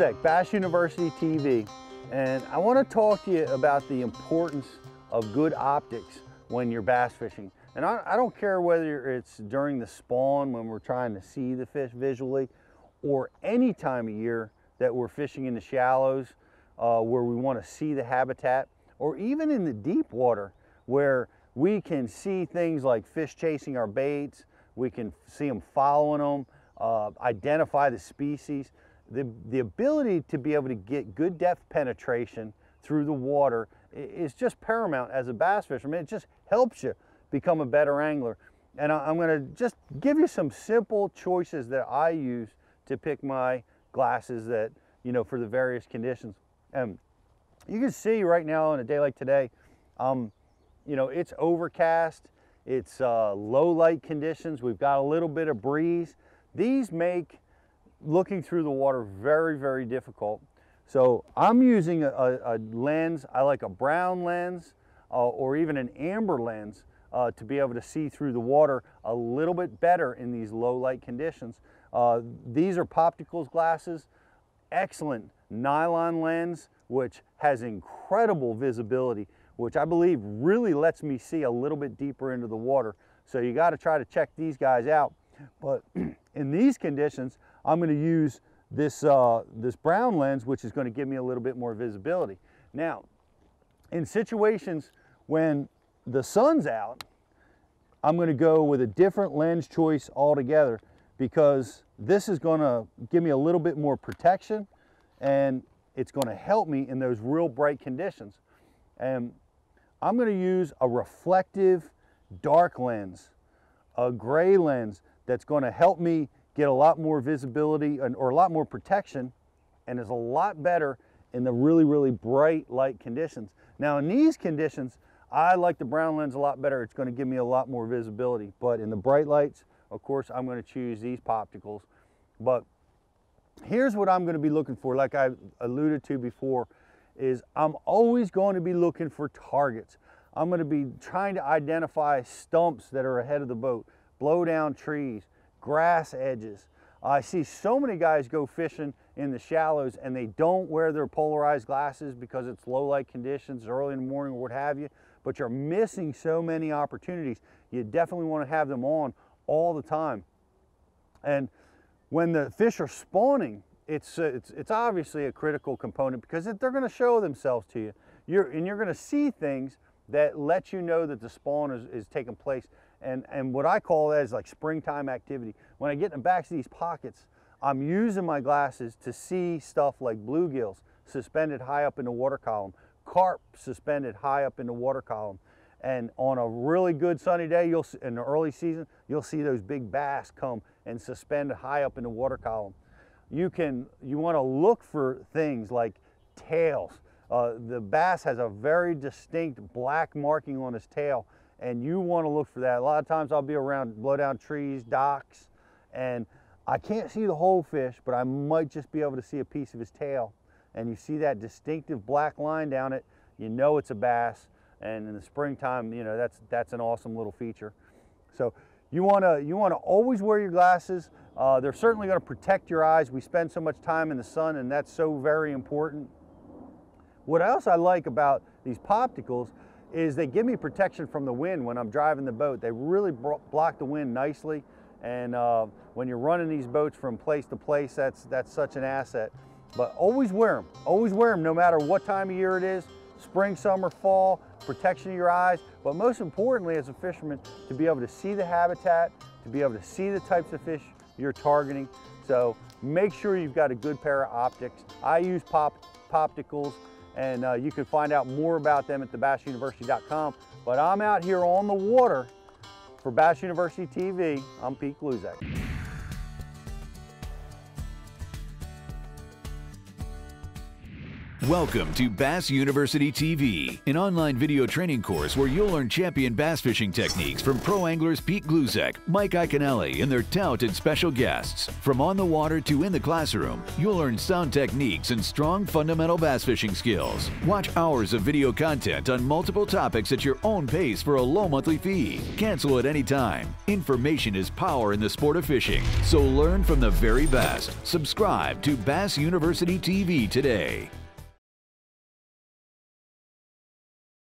Gluszek, Bass University TV, and I want to talk to you about the importance of good optics when you're bass fishing. And I don't care whether it's during the spawn when we're trying to see the fish visually, or any time of year that we're fishing in the shallows where we want to see the habitat, or even in the deep water where we can see things like fish chasing our baits, we can see them following them, identify the species. The ability to be able to get good depth penetration through the water is just paramount as a bass fisherman. It just helps you become a better angler. And I'm gonna just give you some simple choices that I use to pick my glasses that, you know, for the various conditions. And you can see right now on a day like today, you know, it's overcast, it's low light conditions, we've got a little bit of breeze. These make looking through the water very, very difficult. So I'm using a lens. I like a brown lens or even an amber lens to be able to see through the water a little bit better in these low light conditions. These are Popticals glasses, excellent nylon lens, which has incredible visibility, which I believe really lets me see a little bit deeper into the water. So you got to try to check these guys out. But in these conditions, I'm going to use this, this brown lens, which is going to give me a little bit more visibility. Now, in situations when the sun's out, I'm going to go with a different lens choice altogether, because this is going to give me a little bit more protection and it's going to help me in those real bright conditions. And I'm going to use a reflective dark lens, a gray lens, that's going to help me get a lot more visibility and, or a lot more protection, and is a lot better in the really, really bright light conditions. Now in these conditions, I like the brown lens a lot better. It's going to give me a lot more visibility, but in the bright lights, of course, I'm going to choose these Popticals. But here's what I'm going to be looking for, like I alluded to before, is I'm always going to be looking for targets. I'm going to be trying to identify stumps that are ahead of the boat, blow down trees, grass edges. I see so many guys go fishing in the shallows and they don't wear their polarized glasses because it's low light conditions, early in the morning or what have you, but you're missing so many opportunities. You definitely want to have them on all the time. And when the fish are spawning, it's obviously a critical component, because they're going to show themselves to you. You're going to see things that let you know that the spawn is taking place. And what I call that is like springtime activity. When I get in the backs of these pockets, I'm using my glasses to see stuff like bluegills suspended high up in the water column, carp suspended high up in the water column. And on a really good sunny day, you'll in the early season, you'll see those big bass come and suspend high up in the water column. You want to look for things like tails. The bass has a very distinct black marking on his tail, and you want to look for that. A lot of times I'll be around blowdown trees, docks, and I can't see the whole fish, but I might just be able to see a piece of his tail. And you see that distinctive black line down it, you know it's a bass, and in the springtime, you know, that's an awesome little feature. So you wanna always wear your glasses. They're certainly gonna protect your eyes. We spend so much time in the sun, and that's so very important. What else I like about these Popticals is they give me protection from the wind when I'm driving the boat. They really block the wind nicely, and when you're running these boats from place to place, that's such an asset. But always wear them no matter what time of year it is, spring, summer, fall, protection of your eyes, but most importantly as a fisherman, to be able to see the habitat, to be able to see the types of fish you're targeting. So make sure you've got a good pair of optics. I use Popticals. And you can find out more about them at thebassuniversity.com. But I'm out here on the water for Bass University TV. I'm Pete Gluszek. Welcome to Bass University TV, an online video training course where you'll learn champion bass fishing techniques from pro anglers Pete Gluszek, Mike Iaconelli, and their talented special guests. From on the water to in the classroom, you'll learn sound techniques and strong fundamental bass fishing skills. Watch hours of video content on multiple topics at your own pace for a low monthly fee. Cancel at any time. Information is power in the sport of fishing, so learn from the very best. Subscribe to Bass University TV today.